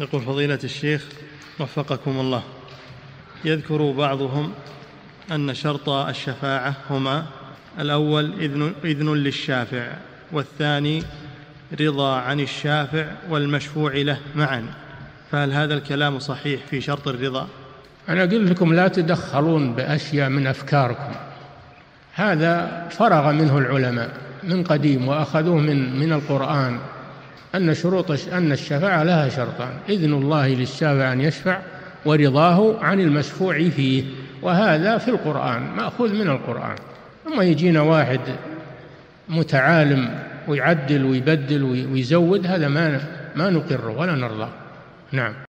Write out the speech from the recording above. يقول فضيلة الشيخ وفقكم الله، يذكر بعضهم أن شرط الشفاعة هما: الأول إذن للشافع، والثاني رضا عن الشافع والمشفوع له معا، فهل هذا الكلام صحيح في شرط الرضا؟ أنا أقول لكم لا تدخلون بأشياء من أفكاركم، هذا فرغ منه العلماء من قديم وأخذوه من القرآن، أن الشفاعة لها شرطان: إذن الله للشافع أن يشفع، ورضاه عن المشفوع فيه، وهذا في القرآن مأخوذ من القرآن. أما يجينا واحد متعالم ويعدل ويبدل ويزود، هذا ما نقره ولا نرضاه. نعم.